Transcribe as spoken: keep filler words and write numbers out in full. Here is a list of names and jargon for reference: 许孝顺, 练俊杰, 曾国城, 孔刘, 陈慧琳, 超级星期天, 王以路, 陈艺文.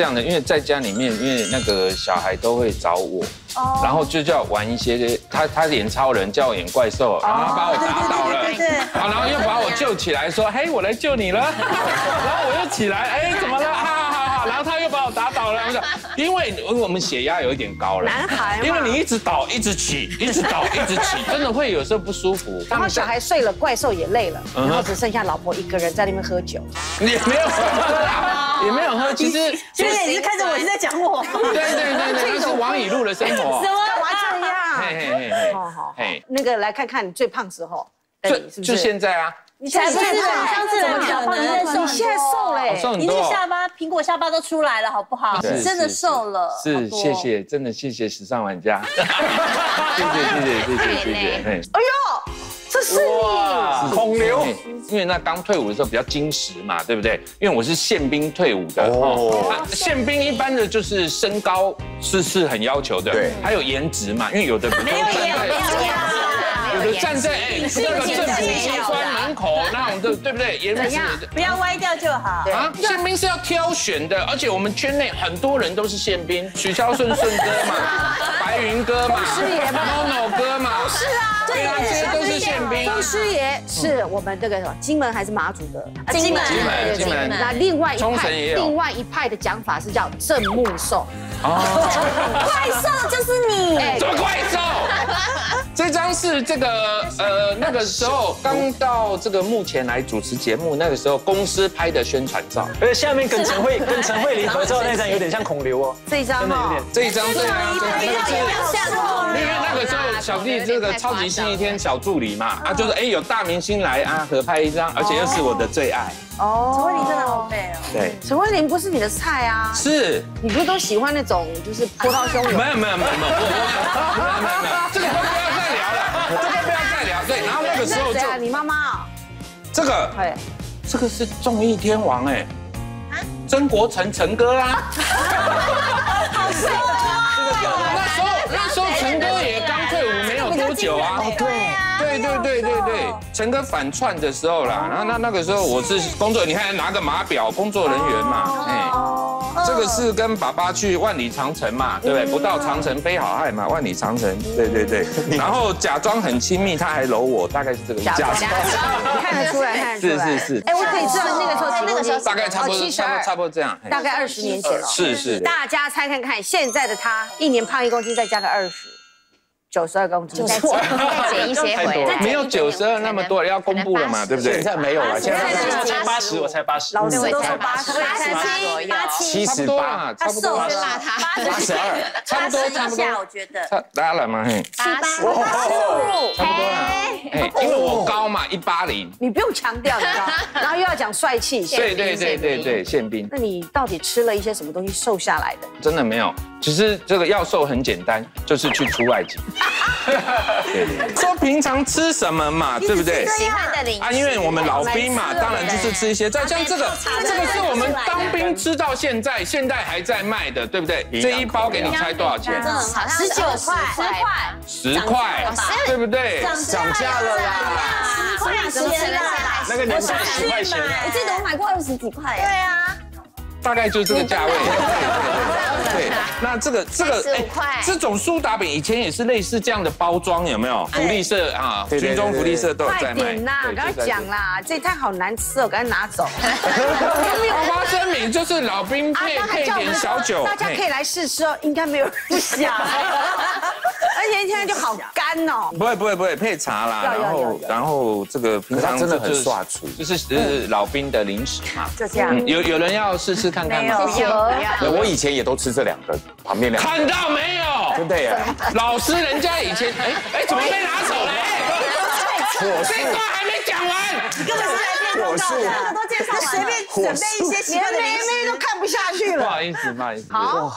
这样的，因为在家里面，因为那个小孩都会找我， oh. 然后就叫玩一些，他他演超人，叫我演怪兽， oh. 然后把我打倒了， oh. 然后又把我救起来，说，嘿，我来救你了，然后我又起来，哎，怎么了？哈哈哈，然后他又把我打倒了，因为我们血压有一点高了，男孩，因为你一直倒，一直起，一直倒，一直起，真的会有时候不舒服。然后小孩睡了，怪兽也累了，然后只剩下老婆一个人在那边喝酒，你没有。也没有喝，其实学姐你是看着我，你在讲我。对对对对，这是王以路的生活。怎么这样？嘿嘿嘿，好好。哎，那个来看看你最胖时候，最就现在啊。你才不是，上次怎么讲胖？你现在瘦了，你那个下巴、苹果下巴都出来了，好不好？你真的瘦了。是，谢谢，真的谢谢时尚玩家。谢谢谢谢谢谢谢谢。哎呦，这是你孔刘。 因为那刚退伍的时候比较矜持嘛，对不对？因为我是宪兵退伍的哦，宪兵一般的就是身高是是很要求的，对，还有颜值嘛，因为有的没有颜值，有的站在哎那个政府机关门口那种的，对不对？颜值不要歪掉就好啊。宪兵是要挑选的，而且我们圈内很多人都是宪兵，许孝顺顺哥嘛，白云哥嘛，诺诺哥嘛，是啊，对啊，这些都是宪兵。宗师爷是我们这个什么？ 金门还是马祖的？金门，金门。那另外一派，另外一派的讲法是叫正木兽。哦，怪兽就是你。什么怪兽？这张是这个呃，那个时候刚到这个幕前来主持节目，那个时候公司拍的宣传照。而且下面跟陈慧跟陈慧琳合照那张有点像孔刘哦。这一张真的有点，这一张对啊，因为那个时候小弟这个超级星期天小助理嘛，啊就是哎有大明星来啊合拍。 一张，而且又是我的最爱哦。陈慧琳真的好美哦。对，陈慧琳不是你的菜啊。是，你不是都喜欢那种就是波涛汹涌？没有没有没有没有没有没有，这个都不要再聊了，这个不要再聊。对，然后那个时候就你妈妈，这个，哎，这个是综艺天王哎，曾国城陈哥啊，好帅啊！那时候那时候陈哥也刚退伍没有多久啊，对。 对对对对对，陈哥反串的时候啦，然后那那个时候我是工作，你看拿个码表，工作人员嘛，哎，这个是跟爸爸去万里长城嘛，对不对？不到长城非好汉嘛，万里长城，对对对。然后假装很亲密，他还搂我，大概是这个假装，看得出来，看得出来，是是是。哎，我可以知道那个时候，那个时候大概差不多，差不多这样，大概二十年前了。是是。大家猜看看，现在的他一年胖一公斤，再加个二十。 九十二公斤，再减一些回，没有九十二那么多，要公布了嘛，对不对？现在没有了，现在才八十，我才八十，老师都才八十，八十七，七十八，差不多啦，八十二，差不多，差不多，我觉得，拉了嘛，嘿，八十，差不多啦，哎，因为我高嘛，一八零，你不用强调你高，然后又要讲帅气，对对对对对，宪兵。那你到底吃了一些什么东西瘦下来的？真的没有，其实这个要瘦很简单，就是去出外景。 说平常吃什么嘛，对不对？啊，因为我们老兵嘛，当然就是吃一些。再像这个，这个是我们当兵吃到现在，现在还在卖的，对不对？这一包给你猜多少钱？好像十九块，十块，十块，对不对？涨价了啦！十块钱啦，那个年代十块钱，我记得我买过二十几块。对啊，大概就这个价位。 对，那这个这个哎，这种苏打饼以前也是类似这样的包装，有没有？福利社啊，军中福利社都有在卖。快点啦，赶快讲啦，这一摊好难吃哦，赶快拿走。没有花生米就是老兵配配点小酒，大家可以来试吃哦，应该没有人想。而且现在就好干哦。不会不会不会，配茶啦，然后然后这个平常真的很刷出，就是老兵的零食嘛。就这样。有有人要试试看看吗？有，我以前也都吃。 这两个旁边两个看到没有？真的耶！老师，人家以前哎哎，怎么被拿走了？我是这段还没讲完，你根本是来骗我的。那么多介绍，随便准备一些，连妹妹都看不下去了。不好意思，不好意思。好，